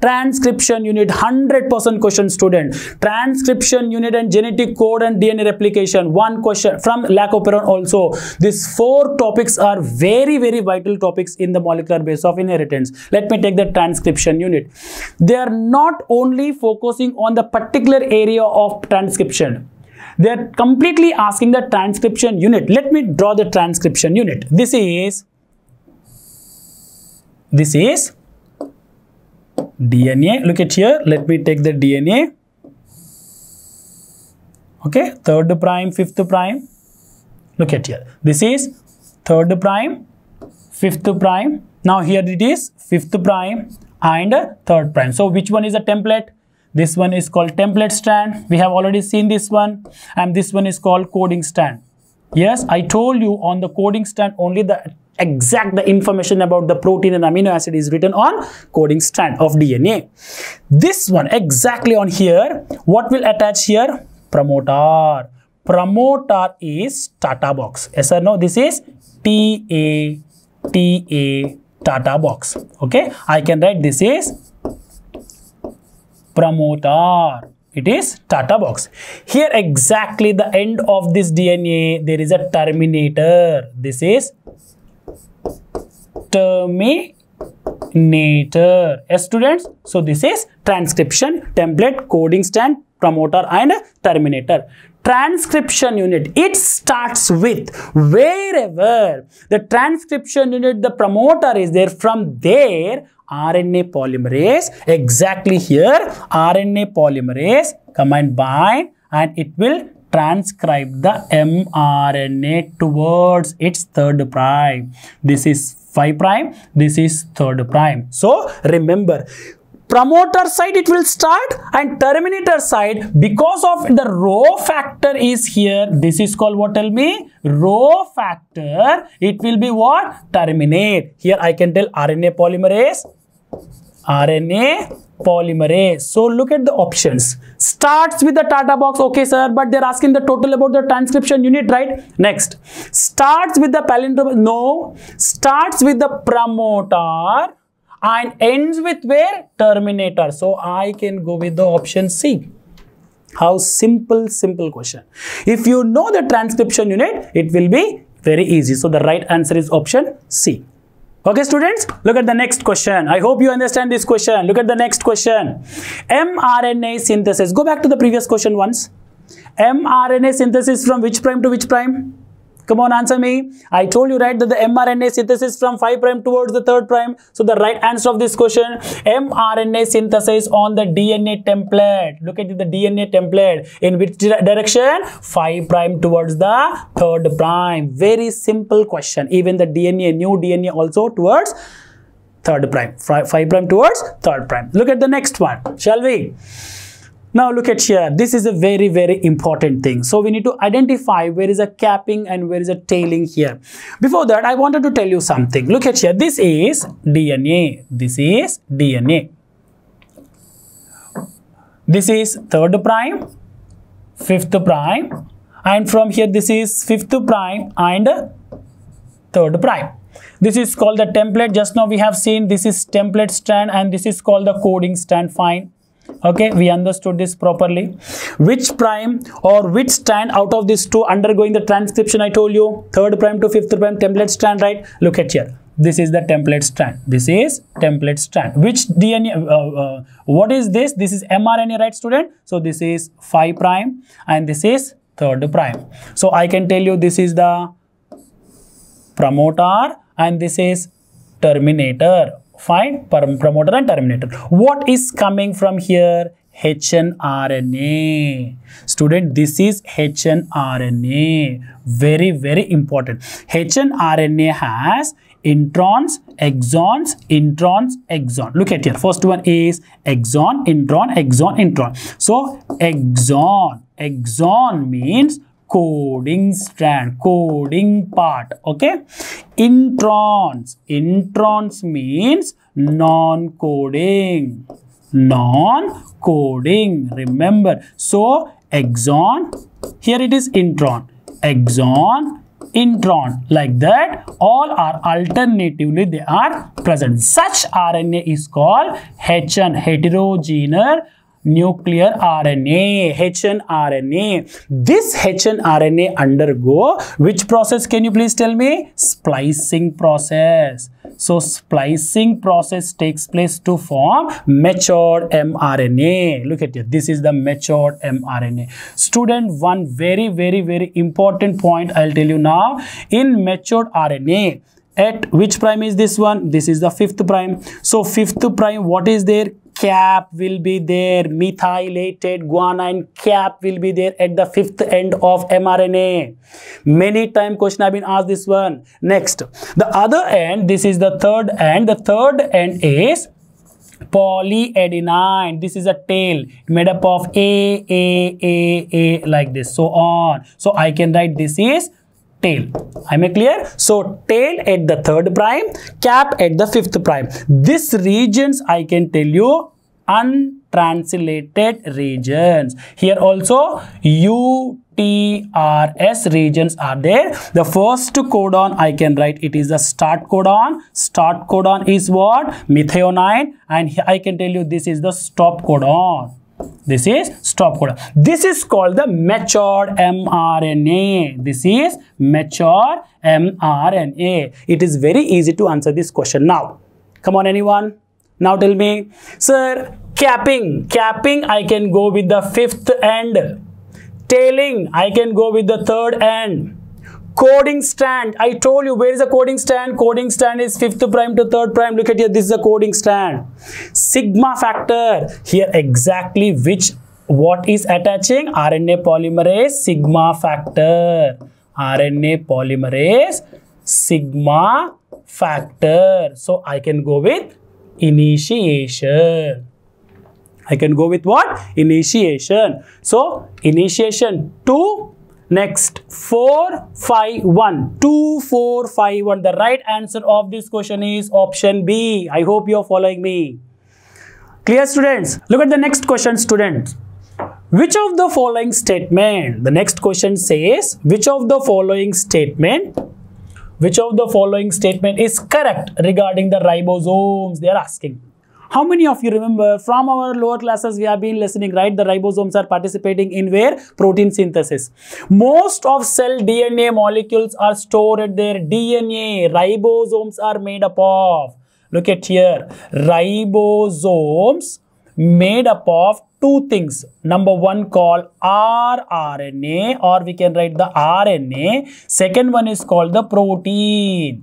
Transcription unit, 100% question, student. Transcription unit and genetic code and DNA replication. One question from Lacopyron also. These four topics are very, very vital topics in the molecular base of inheritance. Let me take the transcription unit. They are not only focusing on the particular area of transcription. They are completely asking the transcription unit. Let me draw the transcription unit. This is DNA. Look at here. Let me take the DNA. Okay. Third prime, fifth prime. Look at here. This is third prime, fifth prime. Now here it is fifth prime and third prime. So which one is a template? This one is called template strand. We have already seen this one, and this one is called coding strand. Yes, I told you on the coding strand only the information about the protein and amino acid is written on coding strand of DNA. This one exactly on here, what will attach here? Promoter. Promoter is Tata box. Yes or no? This is T-A, Tata box. Okay, I can write this is promoter. It is Tata box. Here exactly the end of this DNA, there is a terminator. This is terminator. Yes, students. So this is transcription, template, coding strand, promoter and terminator. Transcription unit, it starts with wherever the transcription unit, the promoter is there, from there RNA polymerase, exactly here RNA polymerase come and bind, and it will transcribe the mRNA towards its third prime. This is 5 prime, this is 3rd prime. So remember, promoter side it will start, and terminator side, because of the rho factor is here, this is called what, tell me? Rho factor, it will be what? Terminate. Here I can tell RNA polymerase, RNA polymerase. So look at the options. Starts with the Tata box. Okay, sir, but they're asking the total about the transcription unit, right? Next. Starts with the palindrome. No. Starts with the promoter and ends with where? Terminator. So I can go with the option C. How simple, simple question. If you know the transcription unit, it will be very easy. So the right answer is option C. Okay, students, look at the next question. I hope you understand this question. Look at the next question. mRNA synthesis. Go back to the previous question once. mRNA synthesis from which prime to which prime? Come on, answer me. I told you, right, that the mRNA synthesis from 5 prime towards the 3rd prime. So the right answer of this question, mRNA synthesis on the DNA template. Look at the DNA template. In which direction? 5 prime towards the 3rd prime. Very simple question. Even the DNA, new DNA also towards 3rd prime. 5 prime towards 3rd prime. Look at the next one, shall we? Now look at here, this is a very, very important thing. So we need to identify where is a capping and where is a tailing here. Before that, I wanted to tell you something. Look at here, this is DNA. This is DNA. This is 3rd prime, 5th prime, and from here this is 5th prime and 3rd prime. This is called the template. Just now we have seen this is template strand and this is called the coding strand. Fine. Okay, we understood this properly. Which prime or which strand out of these two undergoing the transcription? I told you, 3rd prime to 5th prime, template strand, right? Look at here. This is the template strand. This is template strand. Which DNA, what is this? This is mRNA, right, student? So this is 5 prime and this is 3rd prime. So I can tell you this is the promoter and this is terminator. Fine, promoter and terminator. What is coming from here? hnRNA. Student, this is hnRNA. Very, very important. hnRNA has introns, exons, introns, exon. Look at here. First one is exon, intron, exon, intron. So, exon. Exon means coding strand, coding part. Okay. Introns. Introns means non-coding. Non-coding. Remember. So, exon. Here it is intron. Exon, intron, like that. All are alternatively they are present. Such RNA is called HN, heterogeneous nuclear RNA, hnRNA. This hnRNA undergo which process? Can you please tell me? Splicing process. So, splicing process takes place to form matured mRNA. Look at it. This is the matured mRNA. Student, one very, very, very important point I'll tell you now. In matured RNA, at which prime is this one? This is the 5th prime. So, 5th prime, what is there? Cap will be there, methylated guanine cap will be there at the 5th end of mRNA. Many times question have been asked this one. Next, the other end, this is the 3rd end. The 3rd end is polyadenine. This is a tail made up of A, like this, so on. So I can write this is tail. Am I clear? So, tail at the 3rd prime, cap at the 5th prime. This regions I can tell you untranslated regions. Here also UTRS regions are there. The first codon I can write it is the start codon. Start codon is what? Methionine. And here I can tell you this is the stop codon. This is stop codon. This is called the matured mRNA. This is matured mRNA. It is very easy to answer this question now. Come on, anyone. Now tell me, sir, capping. Capping, I can go with the 5th end. Tailing, I can go with the 3rd end. Coding strand, I told you, where is the coding strand? Coding strand is 5th prime to 3rd prime. Look at here, this is the coding strand. Sigma factor, here exactly which, what is attaching? RNA polymerase, sigma factor. RNA polymerase, sigma factor. So, I can go with initiation. I can go with what? Initiation. So, initiation 2. Next, 4, 5, 1. 2, 4, 5, 1. The right answer of this question is option B. I hope you are following me. Clear, students? Look at the next question, students. Which of the following statement? The next question says, which of the following statement? Which of the following statement is correct regarding the ribosomes? They are asking. How many of you remember from our lower classes we have been listening, right? The ribosomes are participating in where? Protein synthesis. Most of cell DNA molecules are stored at their DNA. Ribosomes are made up of. Look at here. Ribosomes made up of two things. Number one called rRNA, or we can write the RNA. Second one is called the protein.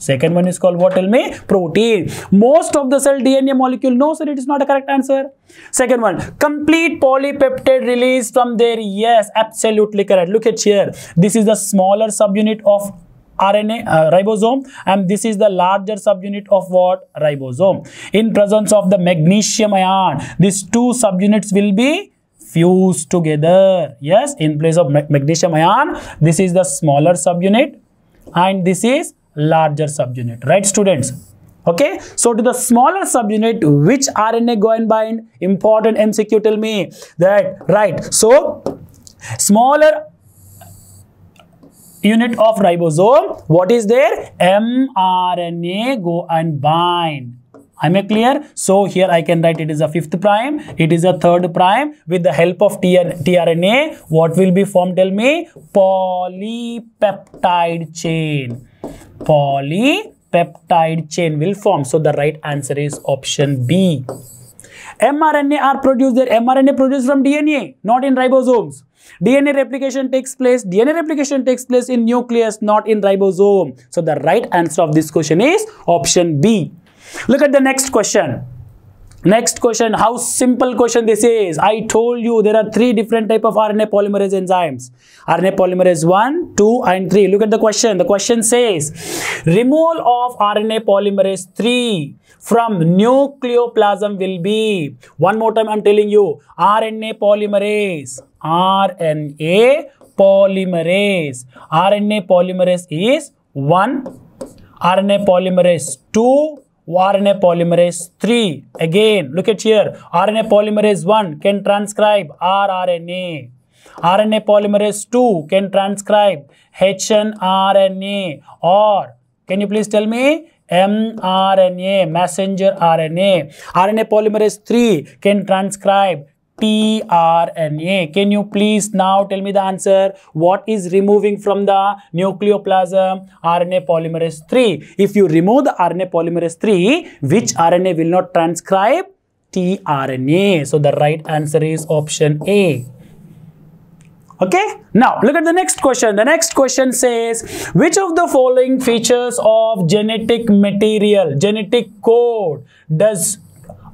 Second one is called what? Tell me. Protein. Most of the cell DNA molecule. No, sir, it is not a correct answer. Second one, complete polypeptide release from there. Yes, absolutely correct. Look at here. This is the smaller subunit of RNA, ribosome, and this is the larger subunit of what? Ribosome. In presence of the magnesium ion, these two subunits will be fused together. Yes, in place of magnesium ion, this is the smaller subunit and this is larger subunit, right, students? Okay, so to the smaller subunit, which RNA go and bind? Important MCQ, tell me that, right? So, smaller unit of ribosome, what is there? mRNA go and bind. Am I clear? So, here I can write it is a 5th prime, it is a 3rd prime. With the help of tRNA, what will be formed? Tell me, polypeptide chain. Polypeptide chain will form. So, the right answer is option B. mRNA are produced there. mRNA produced from DNA, not in ribosomes. DNA replication takes place. DNA replication takes place in nucleus, not in ribosome. So, the right answer of this question is option B. Look at the next question. Next question, how simple question this is. I told you there are three different type of RNA polymerase enzymes. RNA polymerase 1, 2 and 3. Look at the question. The question says, removal of RNA polymerase 3 from nucleoplasm will be, one more time I'm telling you, RNA polymerase is 1, RNA polymerase 2, RNA polymerase 3. Again, look at here. RNA polymerase 1 can transcribe rRNA. RNA polymerase 2 can transcribe hnRNA. Or, can you please tell me? mRNA, messenger RNA. RNA polymerase 3 can transcribe tRNA. Can you please now tell me the answer? What is removing from the nucleoplasm? RNA polymerase 3. If you remove the RNA polymerase 3, which RNA will not transcribe? tRNA. So the right answer is option A. Okay, now look at the next question. The next question says, which of the following features of genetic material, genetic code, does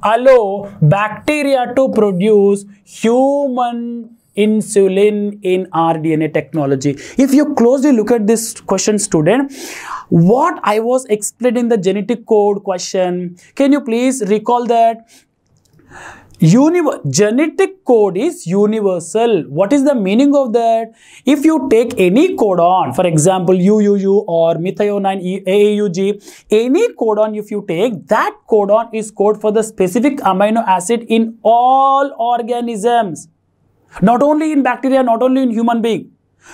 allow bacteria to produce human insulin in rDNA technology? If you closely look at this question, student, what I was explaining the genetic code question, can you please recall that? Genetic code is universal. What is the meaning of that? If you take any codon, for example, UUU or methionine AAUG, any codon if you take, that codon is code for the specific amino acid in all organisms. Not only in bacteria, not only in human being.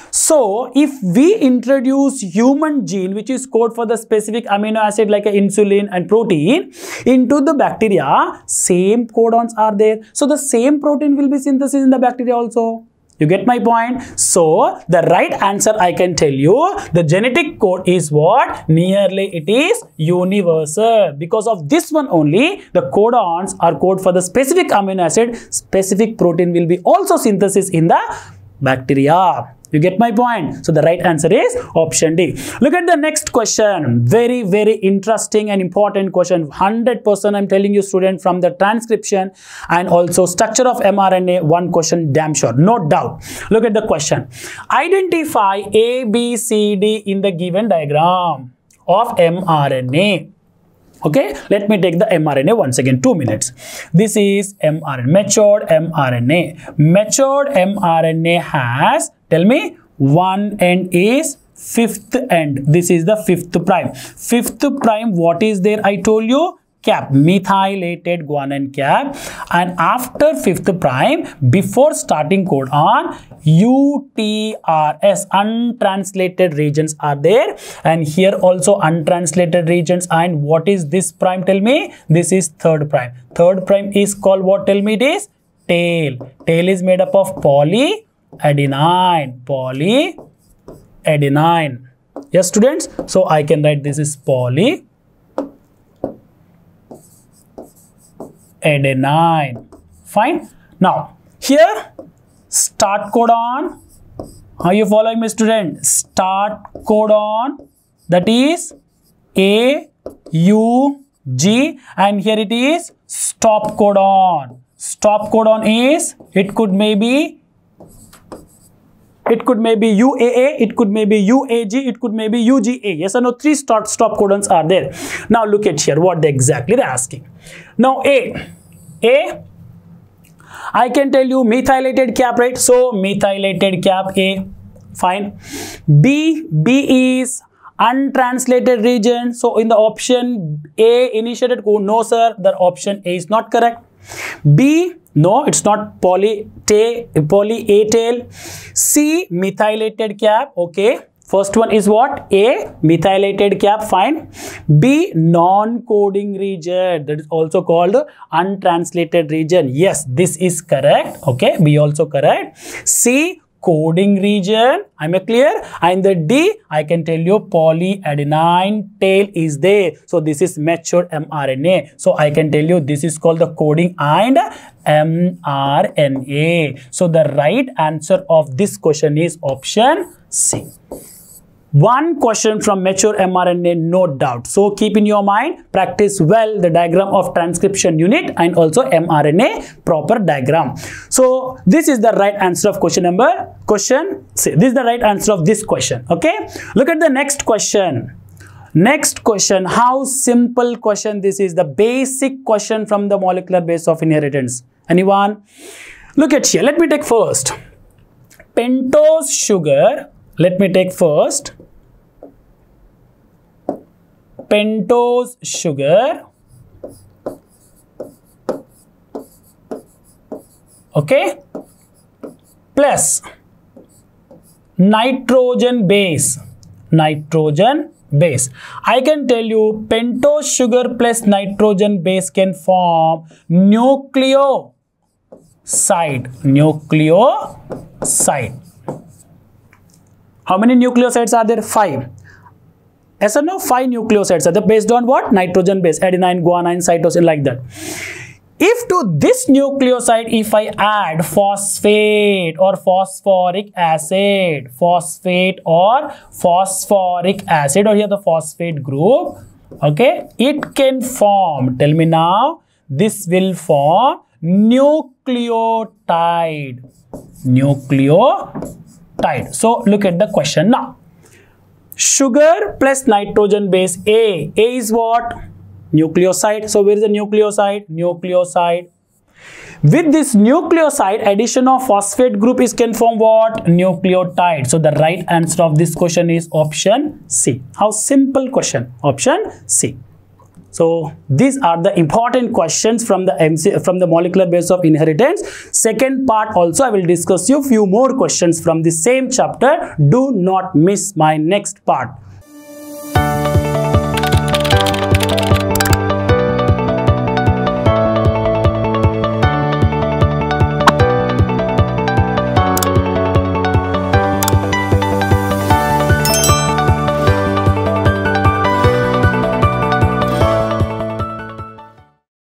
So, if we introduce human gene, which is code for the specific amino acid like insulin and protein, into the bacteria, same codons are there. So, the same protein will be synthesized in the bacteria also. You get my point? So, the right answer I can tell you, the genetic code is what? Nearly it is universal. Because of this one only, the codons are code for the specific amino acid, specific protein will be also synthesized in the bacteria. You get my point? So the right answer is option D. Look at the next question. Very, very interesting and important question. 100% I'm telling you, student, from the transcription and also structure of mRNA, one question damn sure. No doubt. Look at the question. Identify A, B, C, D in the given diagram of mRNA. Okay, let me take the mRNA once again, 2 minutes. This is mRNA, matured mRNA. Matured mRNA has, tell me, one end is fifth end. This is the fifth prime. Fifth prime, what is there? I told you, cap, methylated guanine cap. And after fifth prime, before starting codon, UTRs, untranslated regions are there, and here also untranslated regions. And what is this prime? Tell me, this is third prime. Third prime is called what? Tell me, it is tail. Tail is made up of polyadenine. Polyadenine. Yes, students. So I can write this is polyadenine. Fine. Now here, start codon. Are you following me, student? Start codon, that is A, U, G, and here it is stop codon. Stop codon is, it could maybe UAA, it could maybe UAG, it could maybe UGA. Yes or no? Three stop codons are there. Now look at here what they're asking. Now A. I can tell you methylated cap, right? So methylated cap A, fine. B is untranslated region. So in the option A initiated, oh no sir, the option A is not correct. B, no, it's not poly A tail. C, methylated cap, okay. First one is what? A, methylated cap, fine. B, non-coding region, that is also called untranslated region. Yes, this is correct. Okay, B also correct. C, coding region, am I clear? And the D, I can tell you polyadenine tail is there. So this is matured mRNA. So I can tell you this is called the coding and mRNA. So the right answer of this question is option C. One question from mature mRNA, no doubt. So keep in your mind, practice well the diagram of transcription unit and also mRNA proper diagram. So this is the right answer of this question. Okay, look at the next question. Next question, how simple question this is, the basic question from the molecular base of inheritance. Anyone? Look at here, let me take first. Pentose sugar, let me take first. Pentose sugar. Okay. Plus nitrogen base. Nitrogen base. I can tell you pentose sugar plus nitrogen base can form nucleoside. Nucleoside. How many nucleosides are there? 5. Yes or no? 5 nucleosides are there based on what? Nitrogen base, adenine, guanine, cytosine, like that. If to this nucleoside, if I add phosphate or phosphoric acid, or here the phosphate group, okay, it can form, tell me now, this will form nucleotide. So look at the question now. Sugar plus nitrogen base A. A is what? Nucleoside. So where is the nucleoside? With this nucleoside, addition of phosphate group is can form what? Nucleotide. So the right answer of this question is option C. How simple question? Option C. So these are the important questions from the molecular base of inheritance. Second part also I will discuss you few more questions from the same chapter. Do not miss my next part.